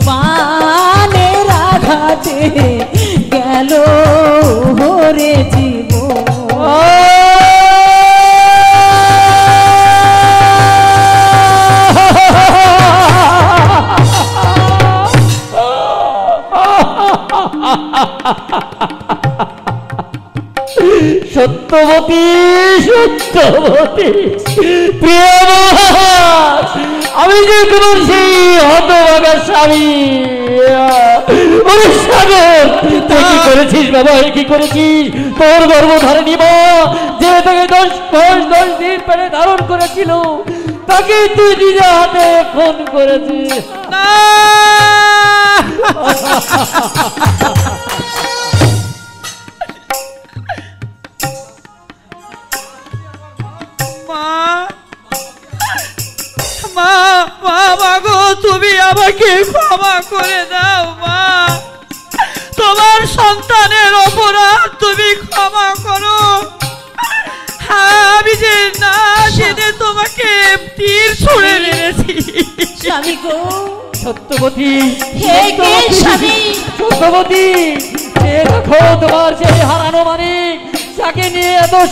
पाने राघाते गेलो रे जीवन सत्यवती सत्यवती गर्भधारिणी मा जे दस दस दस दिन पेटे धारण करेছিল ताके তুই নিজে হাতে খুন করেছিস না हारानो मानिक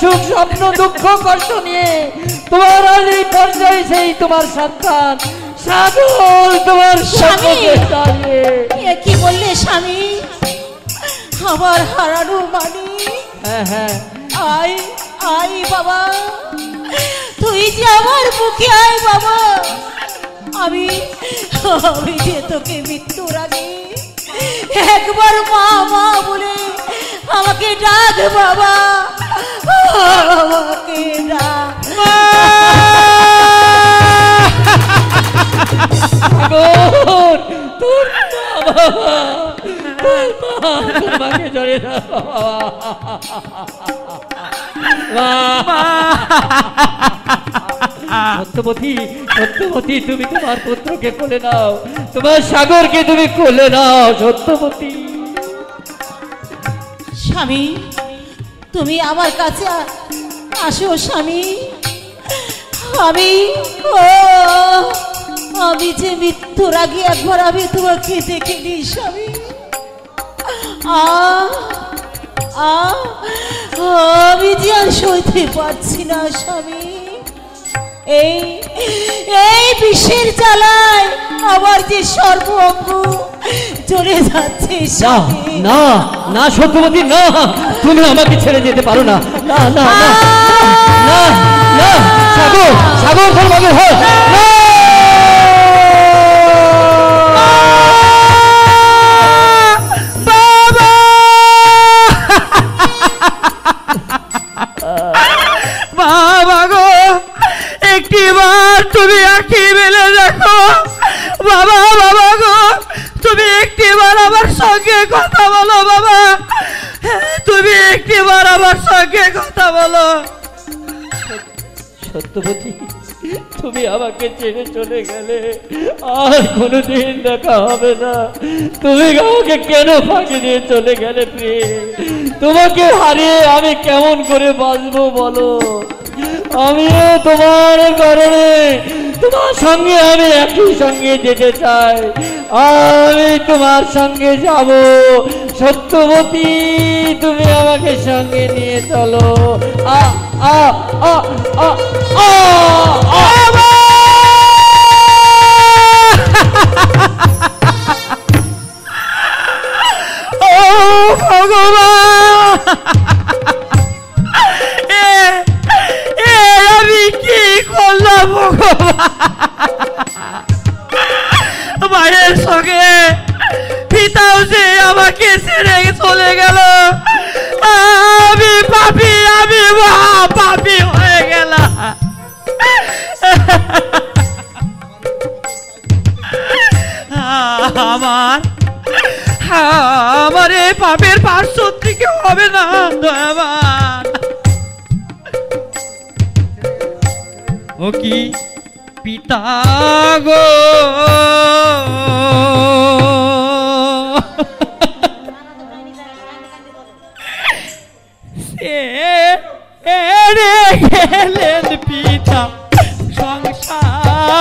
सुख स्वप्न दुख कष्ट तुम्हारे मृत्युर आगे एक बार मा मा बोले डाक बाबा सत्यवती तुम तुम्हार पुत्र के कोले नाओ तुम्हार सागर के तुम कोले नाओ सत्यवती स्वामी तुम्हें आमार काछे आसो स्वामी आमी ओ मृत्युर आगे एक बार तुम्हें देखे नी स्वामी सही स्वामी विषय चालाय चले जा सत्यवती ना तुम्हें छेड़े जेते पारो ना ना ना ना ना सागर सागर सागर हो सत्यवती तुम्हें चेड़े चले गेले देखा तुम्हें क्यों फाँकी दिए चले गेले तुम्हें हारिए केमन करे बाजबो बोलो तुम्हार कारण तुम्हार संगे एक ही संगे जेते चाई तुम्हार संगे जाब सत्यवती तुम्हें आमाके संगे निये चलो आ आ आ आ आ आ पिता गो से पिता संसार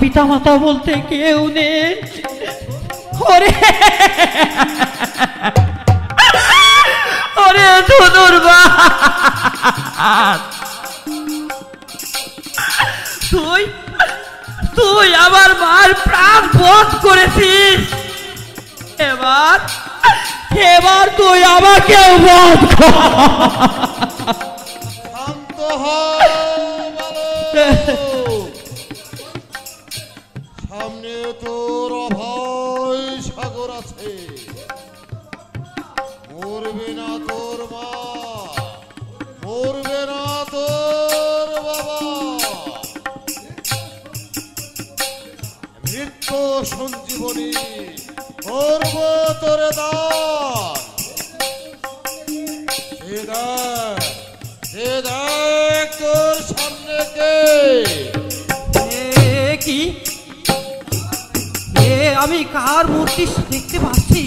पिता माता बोलते के उन्हें प्राण बोध कर सामने तो भाई তোরা ছে মরবে না তোর মা মরবে না তোর বাবা মৃত্যু সঞ্জীবনী করব তোর দান সেদা সেদা তোর সামনে কে কি आमी कार मूर्ति देखते पासी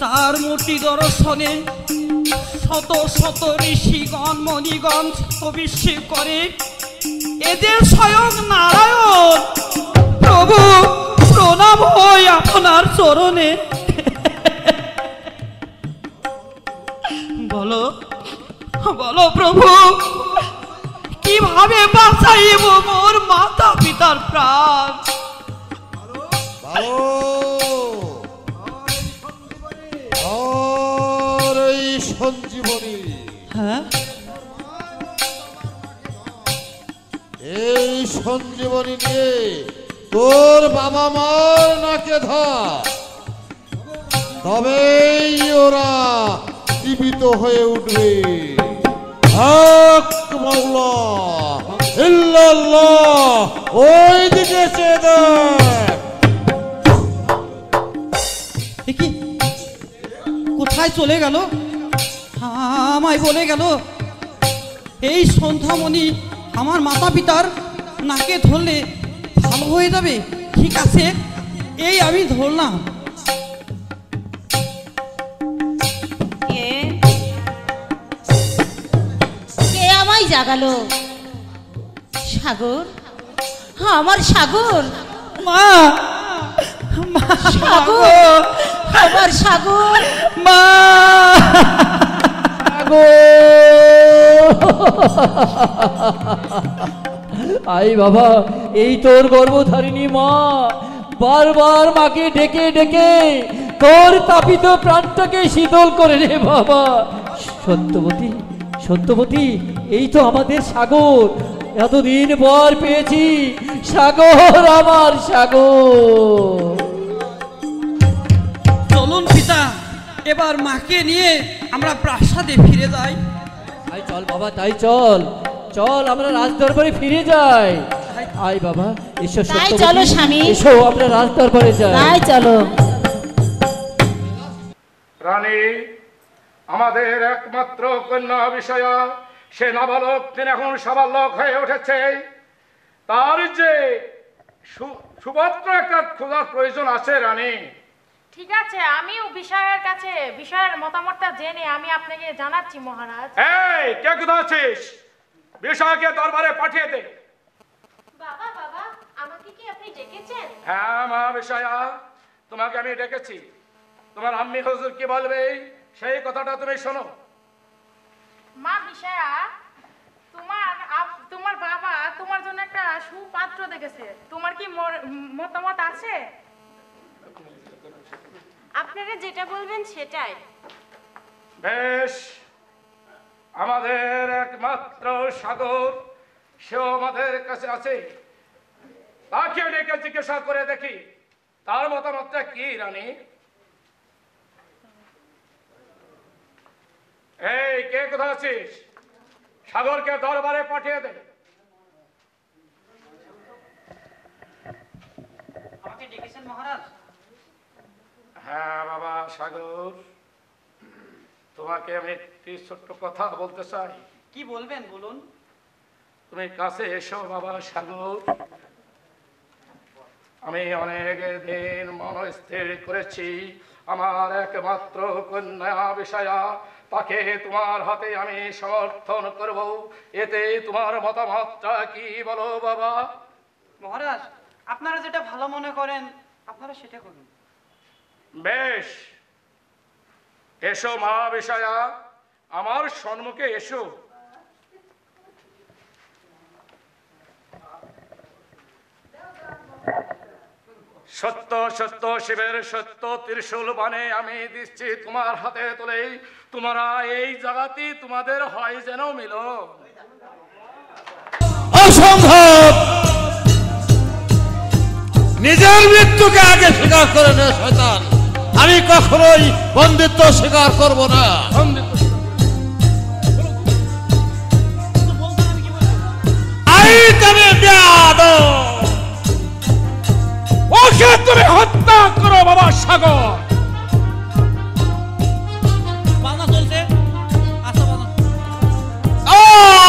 तार मूर्ति दर्शने शत शत ऋषिगण मणिगण अभिषेक करे एदेर स्वयं नारायण प्रभु प्रणाम होय आपनार चरणे बोलो बोलो प्रभु किभाबे बाँचाइबो मोर माता पितार प्राण संजीवनी तोर बाबा मार नाके धार तबेई ओरा जीवित हये उठबे हक मौला इल्लाल्लाह ओई दिके से दे चले गल सन्ध्यामणि माता पितार नाके धरले भालो हो जाबे ठीक आछे एई आमी धरलाम के के आमाय जागालो सागर हाँ आमार सागर मा सागर আমার সাগর মা সাগর আই বাবা এই তোর গর্ভধারিণী মা বারবার মাকে ডেকে ডেকে তোর তাপিত প্রাণটাকে শীতল করে রে বাবা সত্যবতী সত্যবতী এই তো আমাদের সাগর এতদিন পর পেয়েছি সাগর আমার সাগর এবার মাকে নিয়ে আমরা প্রাসাদে ফিরে যাই আই চল বাবা তাই চল চল আমরা রাজদরবারে ফিরে যাই আই বাবা এসো সত্যবতী তাই চলো স্বামী এসো আমরা রাজদরবারে যাই তাই চলো রানী আমাদের একমাত্র কন্যা বিষয়া সে নাবালক তিনি এখন সাবালক হয়ে উঠেছে তার যে সুবত্র একটা খোঁজার প্রয়োজন আছে রানী ঠিক আছে আমি ও বিষয়ের কাছে বিষয়ের মতামতটা জেনে আমি আপনাকে জানাচ্ছি মহারাজ এই কে কোথাছিস বিষয়কে দরবারে পাঠিয়ে দে বাবা বাবা আমাকে কি আপনি ডেকেছেন হ্যাঁ মা বিষয়া তোমাকে আমি ডেকেছি তোমার আম্মি হুজুর কি বলবে সেই কথাটা তুমি শোনো মা বিষয়া তোমার তোমার বাবা তোমার জন্য একটা সুপাত্র দেখেছে তোমার কি মতামত আছে আপনারা যেটা বলবেন সেটাই বেশ আমাদের একমাত্র সাগর সেও আমাদের কাছে আছে তাকে ডেকে জিজ্ঞাসা করে দেখি তার মতামতটা কি রানী এই কে কোথায় আছিস সাগরকে দরবারে পাঠিয়ে দে আমাকে ডেকেছেন মহারাজ হ্যাঁ বাবা সাগর তোমাকে আমি একটি ছোট্ট কথা বলতে চাই কি বলবেন বলুন তুমি কাছে এসো বাবা সাগর আমি অনেক দিন মনস্থির করেছি আমার একমাত্র কন্যা বিষয়া তাকে তোমার হাতে আমি সমর্থন করব এতে তোমার মতামতটা কি বলো বাবা মহারাজ আপনারা যেটা ভালো মনে করেন আপনারা সেটা করুন বেশ এসো মা বিষয়া আমার সম্মুখে এসো সত্য সত্য শিবের সত্য ত্রিশূল বাণে আমি দিচ্ছি তোমার হাতে তুলেই তোমরা এই জায়গাতে তোমাদের হয় যেন মিলন অসম্ভব निजेर मृत्यु के आगे स्वीकार करे ना शैतान आमी कखनोई बंदित्व स्वीकार करब ना। आई तमे बेयादब ओके तुम हत्या करो बाबा सागर बाना चलते आशा बाना सागर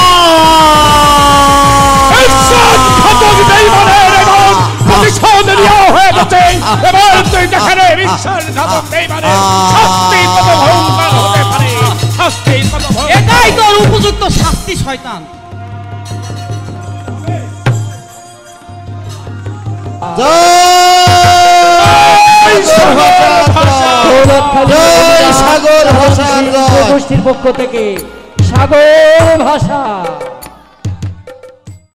भाषा गोष्ठी पक्ष सागर भाषा